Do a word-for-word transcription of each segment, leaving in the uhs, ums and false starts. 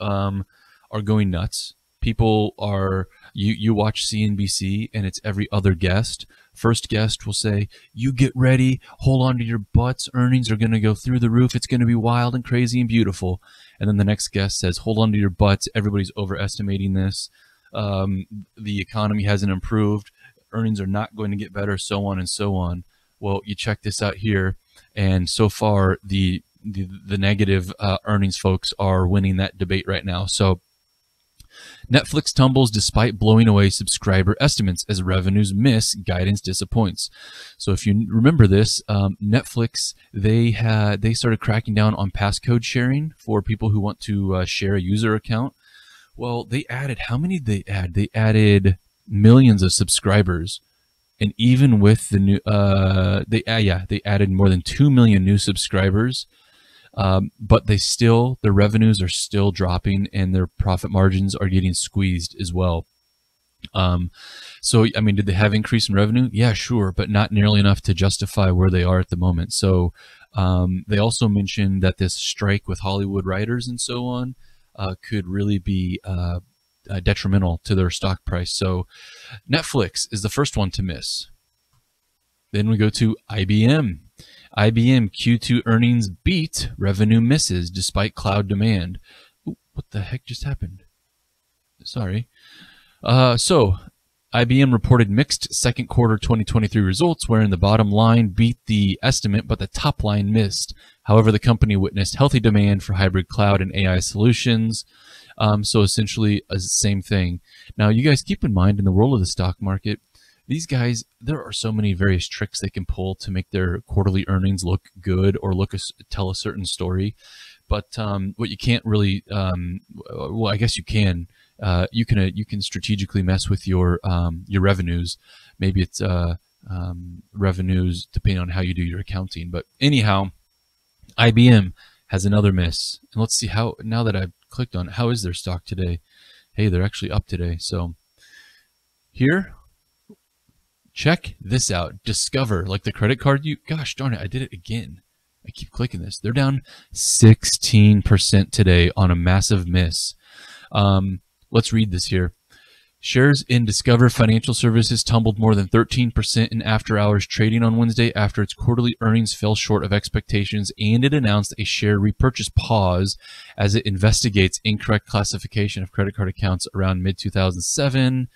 um, are going nuts. People are, you, you watch C N B C and it's every other guest. First guest will say, you get ready, hold on to your butts, earnings are going to go through the roof, it's going to be wild and crazy and beautiful. And then the next guest says, hold on to your butts, everybody's overestimating this. Um, the economy hasn't improved, earnings are not going to get better, so on and so on. Well, you check this out here, and so far the the, the negative uh, earnings folks are winning that debate right now. So Netflix tumbles despite blowing away subscriber estimates as revenues miss, guidance disappoints. So if you remember this, um, Netflix, they had, they started cracking down on passcode sharing for people who want to uh, share a user account. Well, they added, how many did they add? They added millions of subscribers. And even with the new, uh, they, uh, yeah, they added more than two million new subscribers. Um, but they still, their revenues are still dropping and their profit margins are getting squeezed as well. Um, so, I mean, did they have increase in revenue? Yeah, sure, but not nearly enough to justify where they are at the moment. So um, they also mentioned that this strike with Hollywood writers and so on uh, could really be uh, uh, detrimental to their stock price. So Netflix is the first one to miss. Then we go to I B M. I B M Q two earnings beat, revenue misses despite cloud demand. Ooh, what the heck just happened? Sorry. Uh, so, I B M reported mixed second quarter twenty twenty-three results, wherein the bottom line beat the estimate, but the top line missed. However, the company witnessed healthy demand for hybrid cloud and A I solutions. Um, so essentially, the same thing. Now, you guys keep in mind, in the world of the stock market, these guys, there are so many various tricks they can pull to make their quarterly earnings look good or look a, tell a certain story. But um, what you can't really, um, well, I guess you can. Uh, you can uh, you can strategically mess with your um, your revenues. Maybe it's uh, um, revenues depending on how you do your accounting. But anyhow, I B M has another miss. And let's see how, now that I've clicked on it, how is their stock today? Hey, they're actually up today. So here. Check this out. Discover, like the credit card, you, gosh darn it, I did it again. I keep clicking this. They're down sixteen percent today on a massive miss. Um, let's read this here. Shares in Discover Financial Services tumbled more than thirteen percent in after-hours trading on Wednesday after its quarterly earnings fell short of expectations, and it announced a share repurchase pause as it investigates incorrect classification of credit card accounts around mid two thousand seven.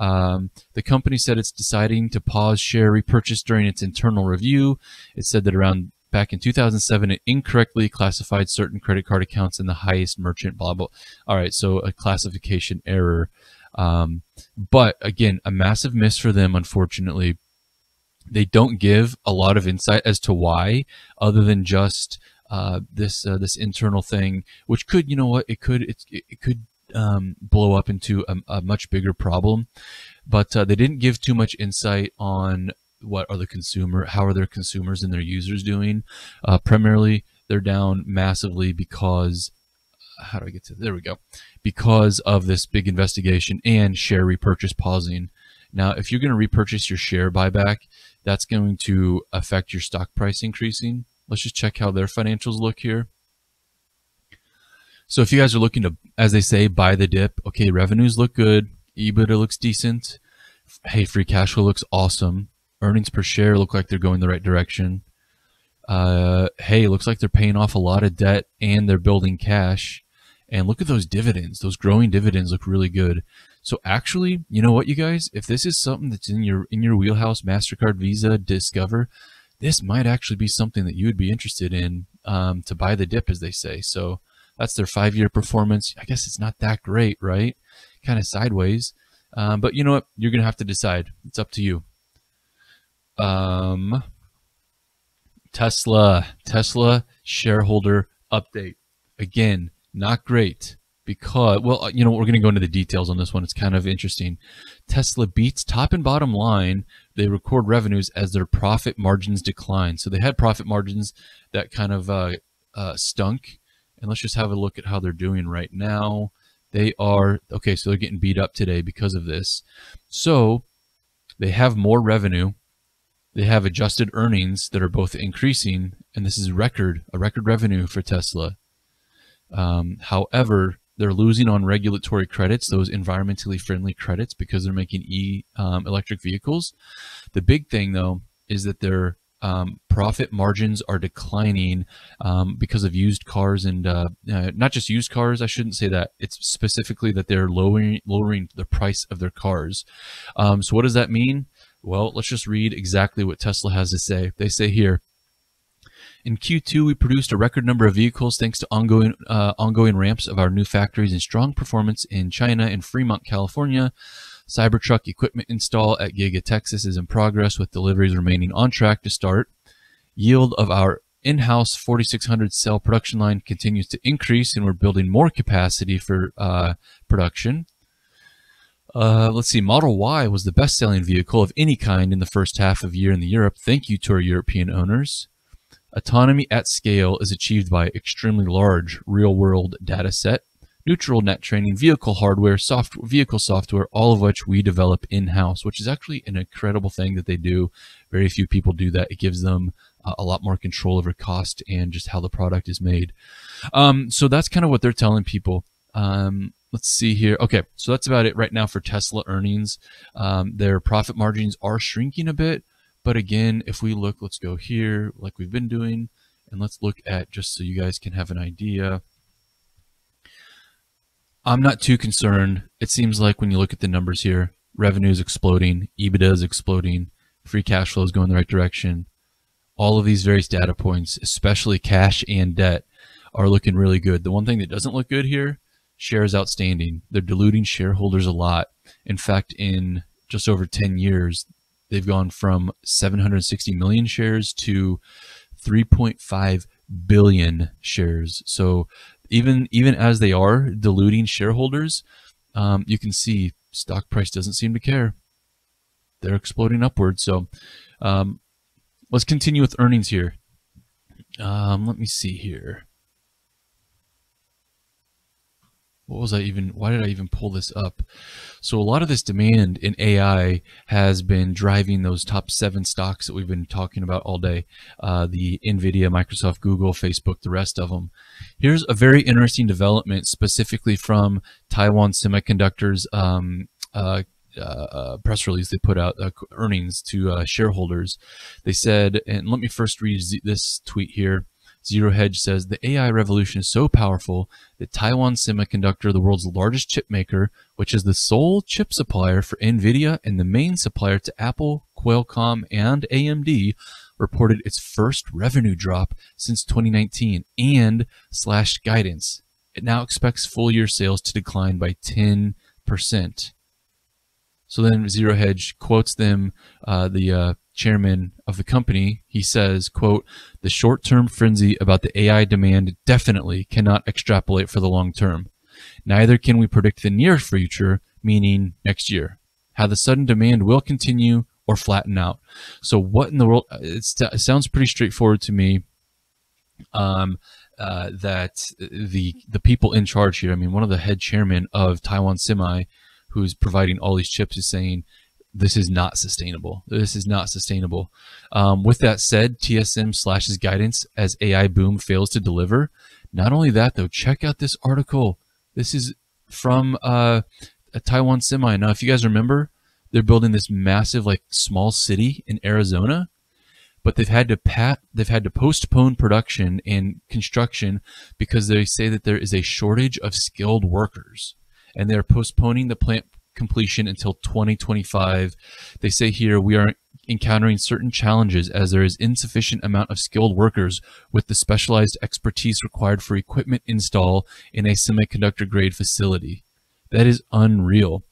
Um, the company said it's deciding to pause share repurchase during its internal review. It said that around back in two thousand seven, it incorrectly classified certain credit card accounts in the highest merchant, blah, blah. All right, so a classification error. Um, but again, a massive miss for them, unfortunately. They don't give a lot of insight as to why, other than just uh, this uh, this internal thing, which could, you know what, it could, it, it could, Um, blow up into a, a much bigger problem, but uh, they didn't give too much insight on what are the consumer, how are their consumers and their users doing. Uh, primarily, they're down massively because, how do I get to, there we go, because of this big investigation and share repurchase pausing. Now, if you're going to repurchase your share buyback, that's going to affect your stock price increasing. Let's just check how their financials look here. So if you guys are looking to, as they say, buy the dip, okay, revenues look good, EBITDA looks decent, hey, free cash flow looks awesome, earnings per share look like they're going the right direction, uh, hey, looks like they're paying off a lot of debt and they're building cash, and look at those dividends, those growing dividends look really good. So actually, you know what, you guys, if this is something that's in your in your wheelhouse, MasterCard, Visa, Discover, this might actually be something that you would be interested in, um, to buy the dip, as they say. So that's their five-year performance. I guess it's not that great, right? Kind of sideways. Um, but you know what? You're going to have to decide. It's up to you. Um, Tesla. Tesla shareholder update. Again, not great because, well, you know, we're going to go into the details on this one. It's kind of interesting. Tesla beats top and bottom line. They record revenues as their profit margins decline. So they had profit margins that kind of uh, uh, stunk. And let's just have a look at how they're doing right now. They are, okay, so they're getting beat up today because of this. So they have more revenue. They have adjusted earnings that are both increasing. And this is record, a record revenue for Tesla. Um, however, They're losing on regulatory credits, those environmentally friendly credits, because they're making e um, electric vehicles. The big thing, though, is that their um, profit margins are declining um, because of used cars and uh, uh, not just used cars. I shouldn't say that. It's specifically that they're lowering lowering the price of their cars. Um, so what does that mean? Well, let's just read exactly what Tesla has to say. They say here, in Q two, we produced a record number of vehicles thanks to ongoing uh, ongoing ramps of our new factories and strong performance in China and Fremont, California. Cybertruck equipment install at Giga Texas is in progress, with deliveries remaining on track to start. Yield of our in-house forty-six hundred cell production line continues to increase, and we're building more capacity for uh, production. Uh, let's see, Model Y was the best-selling vehicle of any kind in the first half of year in the Europe. Thank you to our European owners. Autonomy at scale is achieved by extremely large real-world data set, neutral net training, vehicle hardware, soft, vehicle software, all of which we develop in-house, which is actually an incredible thing that they do. Very few people do that. It gives them uh, a lot more control over cost and just how the product is made. Um, so that's kind of what they're telling people. Um, Let's see here. Okay, so that's about it right now for Tesla earnings. Um, their profit margins are shrinking a bit. But again, if we look, let's go here like we've been doing, and let's look at, just so you guys can have an idea. I'm not too concerned. It seems like when you look at the numbers here, revenue is exploding, EBITDA is exploding, free cash flow is going the right direction. All of these various data points, especially cash and debt, are looking really good. The one thing that doesn't look good here, shares outstanding. They're diluting shareholders a lot. In fact, in just over ten years, they've gone from seven hundred sixty million shares to three point five billion shares. So even even as they are diluting shareholders, um, you can see stock price doesn't seem to care. They're exploding upwards. So um, let's continue with earnings here. Um, let me see here. What was I even, why did I even pull this up? So a lot of this demand in A I has been driving those top seven stocks that we've been talking about all day. Uh, the NVIDIA, Microsoft, Google, Facebook, the rest of them. Here's a very interesting development specifically from Taiwan Semiconductor's um, uh, uh, uh, press release they put out, uh, earnings to uh, shareholders. They said, and let me first read this tweet here. Zero Hedge says, the A I revolution is so powerful that Taiwan Semiconductor, the world's largest chip maker, which is the sole chip supplier for NVIDIA and the main supplier to Apple, Qualcomm, and A M D, reported its first revenue drop since twenty nineteen and slashed guidance. It now expects full-year sales to decline by ten percent. So then Zero Hedge quotes them, uh, the uh, chairman of the company. He says, quote, the short-term frenzy about the A I demand definitely cannot extrapolate for the long term. Neither can we predict the near future, meaning next year, how the sudden demand will continue or flatten out. So what in the world? It's, it sounds pretty straightforward to me. Um, uh, that the the people in charge here, I mean, one of the head chairmen of Taiwan Semi, who's providing all these chips, is saying this is not sustainable. This is not sustainable. Um, with that said, T S M slashes guidance as A I boom fails to deliver. Not only that, though, check out this article. This is from uh, a Taiwan Semi. Now, if you guys remember, they're building this massive, like, small city in Arizona, but they've had to pat, they've had to postpone production and construction because they say that there is a shortage of skilled workers. And they're postponing the plant completion until twenty twenty-five. They say here, we are encountering certain challenges as there is insufficient amount of skilled workers with the specialized expertise required for equipment install in a semiconductor grade facility. That is unreal.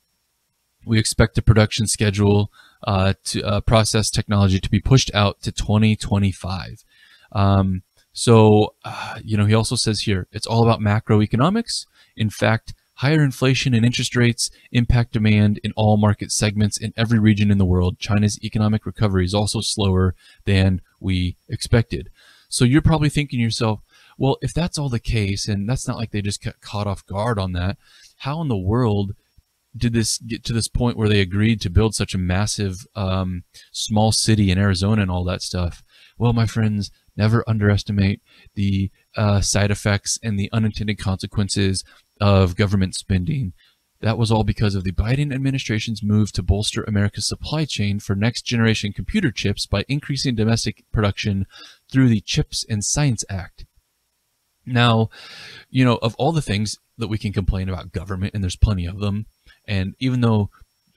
We expect the production schedule uh, to uh, process technology to be pushed out to twenty twenty-five. Um, so, uh, you know, he also says here, it's all about macroeconomics. In fact, higher inflation and interest rates impact demand in all market segments in every region in the world. China's economic recovery is also slower than we expected. So you're probably thinking to yourself, well, if that's all the case, and that's not like they just got caught off guard on that, how in the world did this get to this point where they agreed to build such a massive um, small city in Arizona and all that stuff? Well, my friends, never underestimate the uh, side effects and the unintended consequences of government spending. That was all because of the Biden administration's move to bolster America's supply chain for next-generation computer chips by increasing domestic production through the CHIPS and Science Act. Now, you know, of all the things that we can complain about government, and there's plenty of them, and even though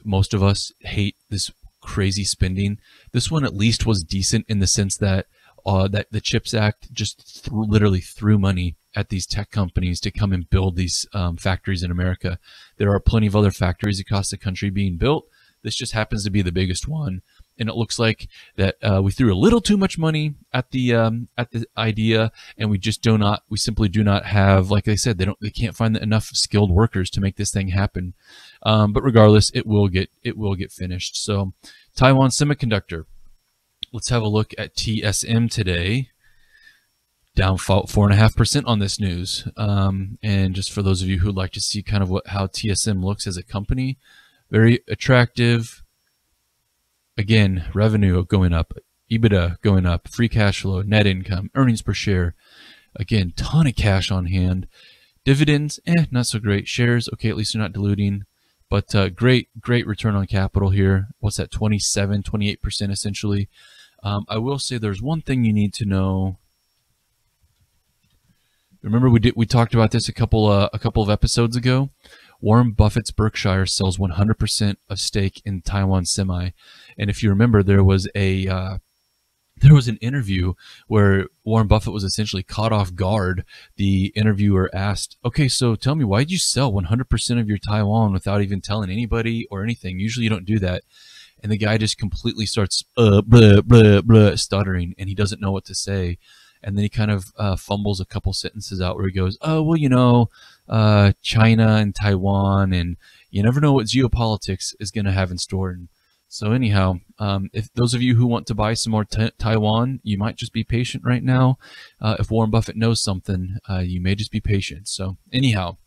most of us hate this crazy spending, this one at least was decent in the sense that uh, that the CHIPS Act just th literally threw money at these tech companies to come and build these um, factories in America. There are plenty of other factories across the country being built. This just happens to be the biggest one. And it looks like that uh, we threw a little too much money at the um, at the idea, and we just do not, we simply do not have, like I said, they don't, they can't find enough skilled workers to make this thing happen. Um, but regardless, it will get, it will get finished. So, Taiwan Semiconductor. Let's have a look at T S M today. Down four and a half percent on this news. Um, and just for those of you who'd like to see kind of what how T S M looks as a company, very attractive. Again, revenue going up, EBITDA going up, free cash flow, net income, earnings per share. Again, ton of cash on hand. Dividends, eh, not so great. Shares, okay, at least they're not diluting. But uh, great, great return on capital here. What's that, twenty-seven, twenty-eight percent essentially. Um, I will say there's one thing you need to know. Remember we did we talked about this a couple uh, a couple of episodes ago. Warren Buffett's Berkshire sells one hundred percent of stake in Taiwan Semi, and if you remember, there was a uh, there was an interview where Warren Buffett was essentially caught off guard. The interviewer asked, "Okay, so tell me, why did you sell one hundred percent of your Taiwan without even telling anybody or anything? Usually, you don't do that." And the guy just completely starts uh, blah, blah, blah, stuttering, and he doesn't know what to say. And then he kind of uh, fumbles a couple sentences out where he goes, oh, well, you know, uh, China and Taiwan, and you never know what geopolitics is going to have in store. And so anyhow, um, if those of you who want to buy some more Taiwan, you might just be patient right now. Uh, if Warren Buffett knows something, uh, you may just be patient. So anyhow,